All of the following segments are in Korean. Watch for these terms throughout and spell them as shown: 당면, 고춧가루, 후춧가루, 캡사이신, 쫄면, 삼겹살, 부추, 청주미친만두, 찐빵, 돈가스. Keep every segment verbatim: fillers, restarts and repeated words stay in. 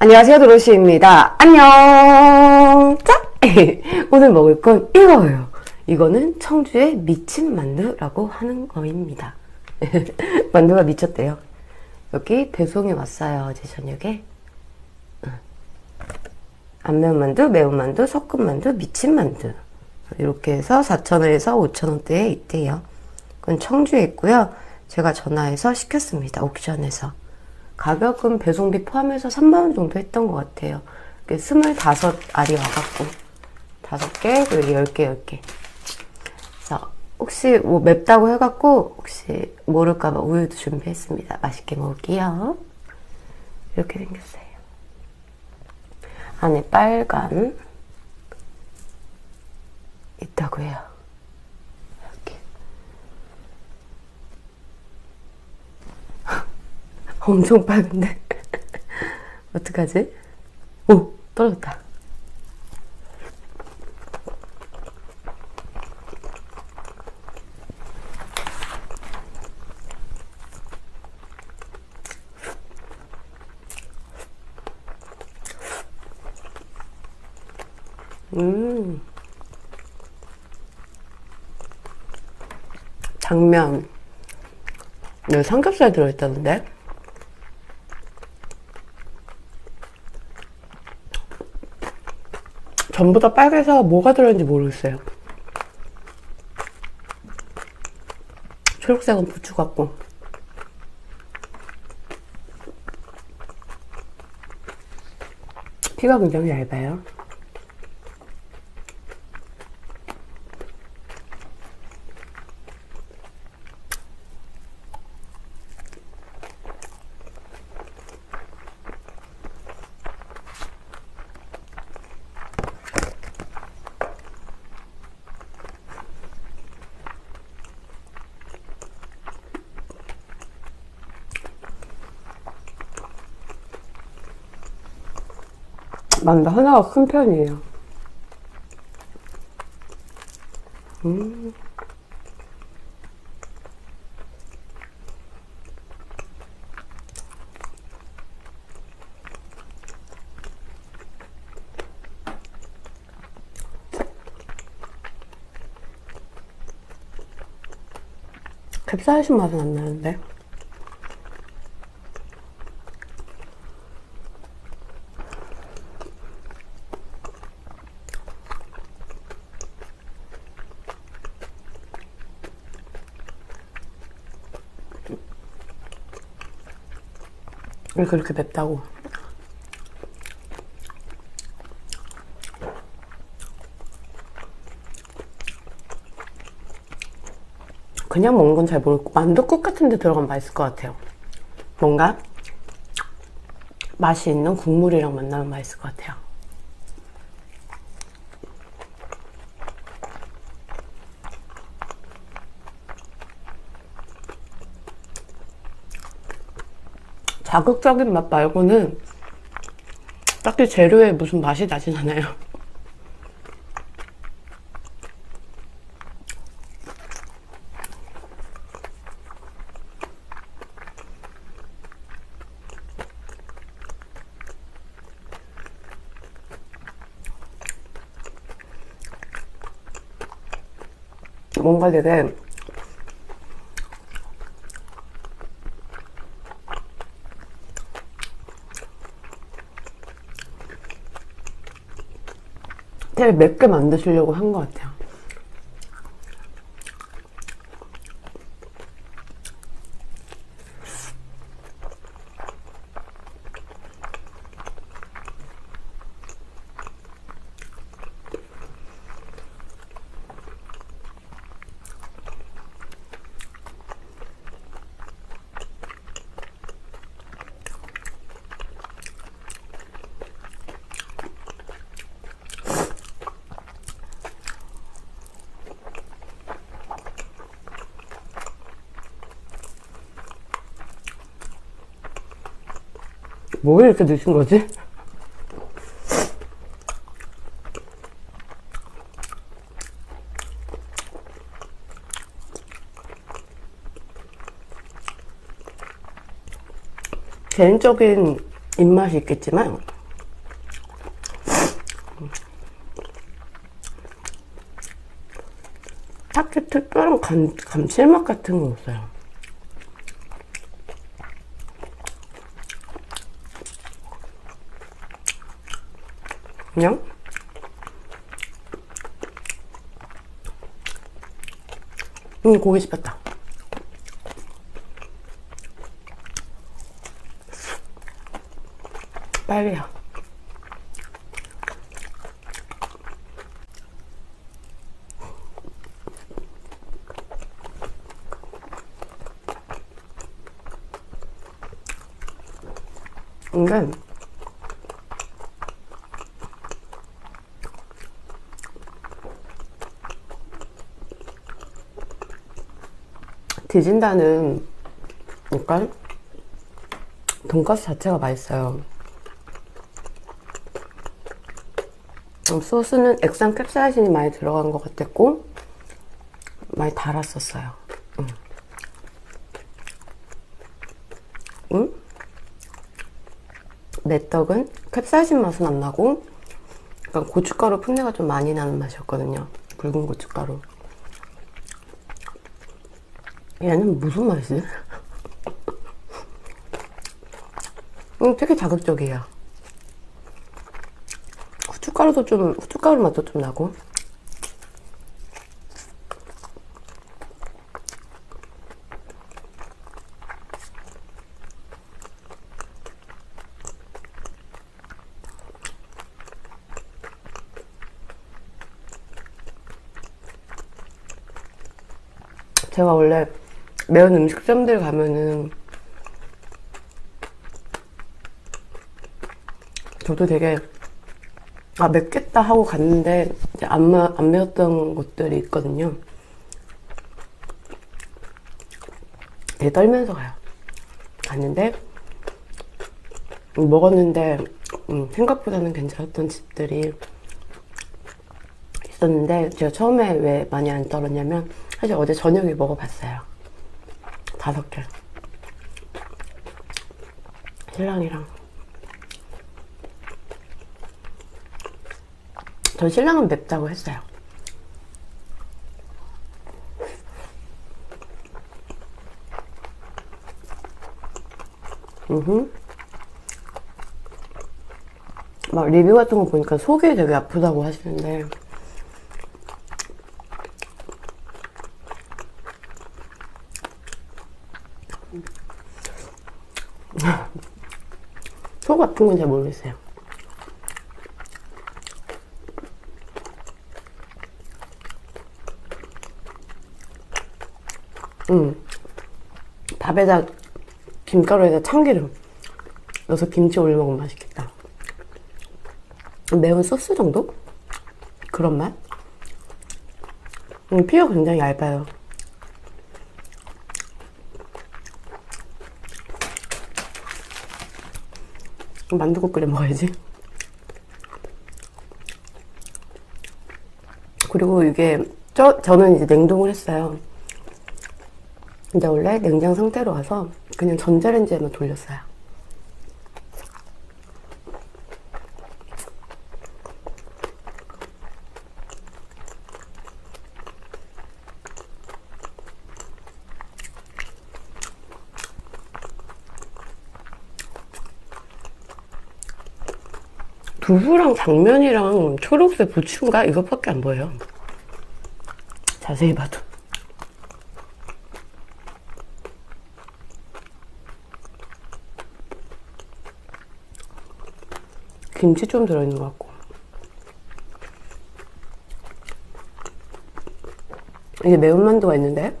안녕하세요, 도로시입니다. 안녕. 자, 오늘 먹을 건 이거예요. 이거는 청주의 미친 만두라고 하는 거입니다. 만두가 미쳤대요. 여기 배송이 왔어요, 어제 저녁에. 안 매운만두, 매운만두, 섞은만두, 미친만두 이렇게 해서 사천 원에서 오천 원대에 있대요. 그건 청주에 있고요. 제가 전화해서 시켰습니다. 옥션에서. 가격은 배송비 포함해서 삼만 원 정도 했던 것 같아요. 스물다섯 알이 와갖고 다섯 개, 그리고 열 개, 열 개. 그래서 혹시 뭐 맵다고 해갖고 혹시 모를까봐 우유도 준비했습니다. 맛있게 먹을게요. 이렇게 생겼어요. 안에 빨간 있다고 해요. 이렇게 엄청 빨간데 어떡하지? 오! 떨어졌다. 음, 당면. 여기 삼겹살 들어있다는데? 전부 다 빨개서 뭐가 들어있는지 모르겠어요. 초록색은 부추 같고. 피가 굉장히 얇아요. 만두 하나가 큰 편이에요. 음. 캡사이신 맛은 안 나는데. 왜 그렇게 맵다고? 그냥 먹는 건 잘 모르겠고 만둣국 같은 데 들어가면 맛있을 것 같아요. 뭔가 맛이 있는 국물이랑 만나면 맛있을 것 같아요. 자극적인 맛 말고는 딱히 재료에 무슨 맛이 나진 않아요. 뭔가 되게 제일 맵게 만드시려고 한 것 같아요. 뭐 이렇게 드신 거지? 개인적인 입맛이 있겠지만 딱히 특별한 감, 감칠맛 같은 건 없어요. 그냥 음, 고기 씹혔다. 빨리요. 근데 뒤진다는 약간 돈가스 자체가 맛있어요. 소스는 액상 캡사이신이 많이 들어간 것 같았고 많이 달았었어요. 응? 응? 내 떡은 캡사이신 맛은 안 나고 약간 고춧가루 풋내가 좀 많이 나는 맛이었거든요. 붉은 고춧가루. 얘는 무슨 맛이지? 음, 되게 자극적이야. 후춧가루도 좀, 후춧가루 맛도 좀 나고. 제가 원래 매운 음식점들 가면은 저도 되게 아 맵겠다 하고 갔는데 이제 안, 안 매웠던 곳들이 있거든요. 되게 떨면서 가요. 갔는데 먹었는데 음, 생각보다는 괜찮았던 집들이 있었는데 제가 처음에 왜 많이 안 떨었냐면 사실 어제 저녁에 먹어봤어요. 다섯 개. 신랑이랑. 전 신랑은 맵다고 했어요. 으흠. 막 리뷰 같은 거 보니까 속이 되게 아프다고 하시는데. 속 아픈 건 잘 모르겠어요. 음. 밥에다 김가루에다 참기름 넣어서 김치 올려 먹으면 맛있겠다. 매운 소스 정도? 그런 맛? 음, 피가 굉장히 얇아요. 만두국 끓여 먹어야지. 그리고 이게 저, 저는 이제 냉동을 했어요. 근데 원래 냉장 상태로 와서 그냥 전자레인지에만 돌렸어요. 두부랑 당면이랑 초록색 부추인가? 이것밖에 안 보여요. 자세히 봐도. 김치 좀 들어있는 것 같고. 이게 매운 만두가 있는데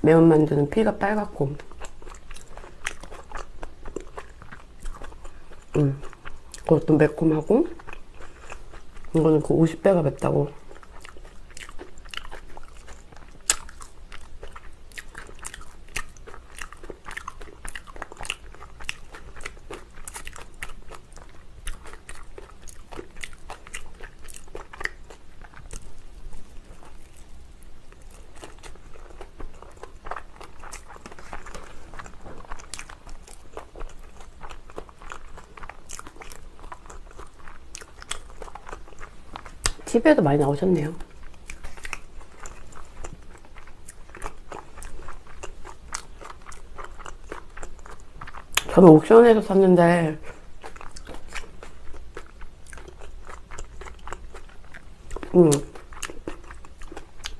매운 만두는 피가 빨갛고 음. 그것도 매콤하고 이거는 그 오십 배가 맵다고. 집에도 많이 나오셨네요. 저는 옥션에서 샀는데 음,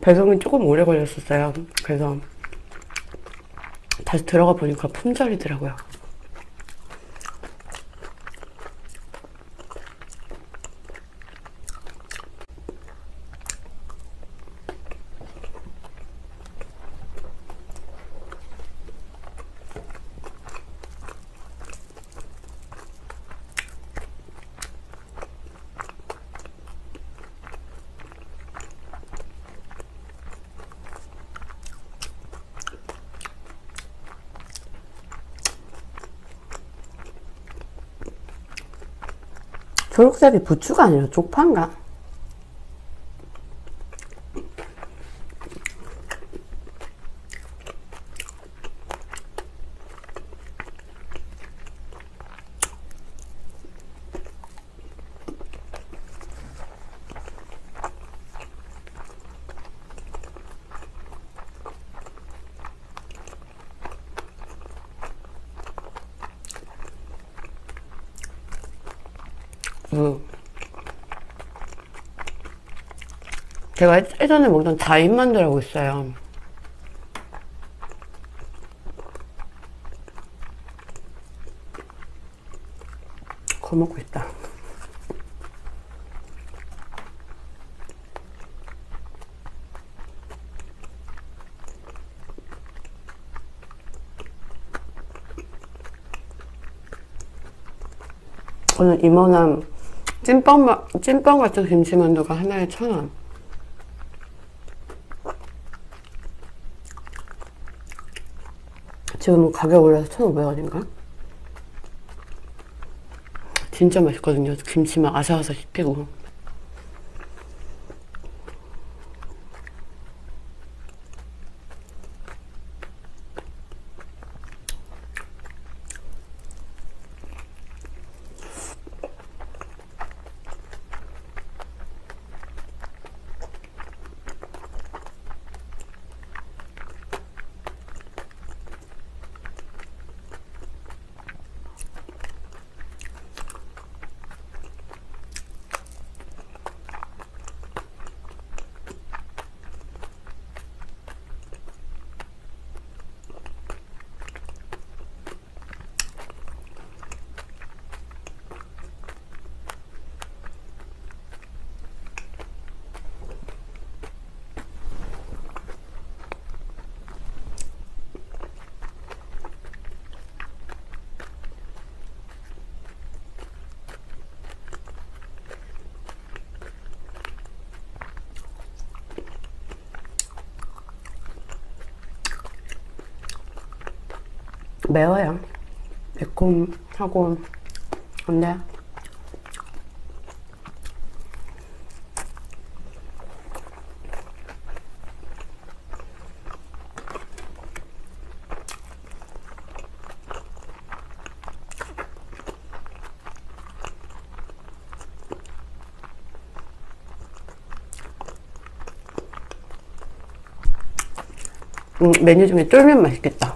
배송이 조금 오래 걸렸었어요. 그래서 다시 들어가 보니까 품절이더라고요. 초록색이 부추가 아니라 쪽파인가? 음. 제가 예전에 먹던 다인만두라고 있어요. 그거 먹고 있다. 저는 이만한 찐빵, 찐빵 같은 김치만두가 하나에 천 원. 지금 가격 올라서 천오백 원인가? 진짜 맛있거든요. 김치 막 아삭아삭 씹히고. 매워요. 매콤하고. 근데 음, 메뉴 중에 쫄면 맛있겠다.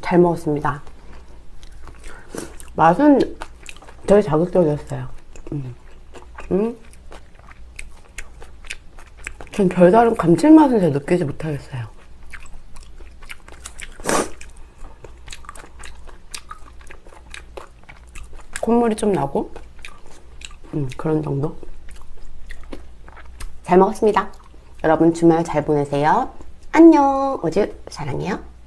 잘 먹었습니다. 맛은 되게 자극적이었어요. 음. 음? 전 별다른 감칠맛은 잘 느끼지 못하겠어요. 콧물이 좀 나고 음, 그런 정도? 잘 먹었습니다. 여러분 주말 잘 보내세요. 안녕. 오즈 사랑해요.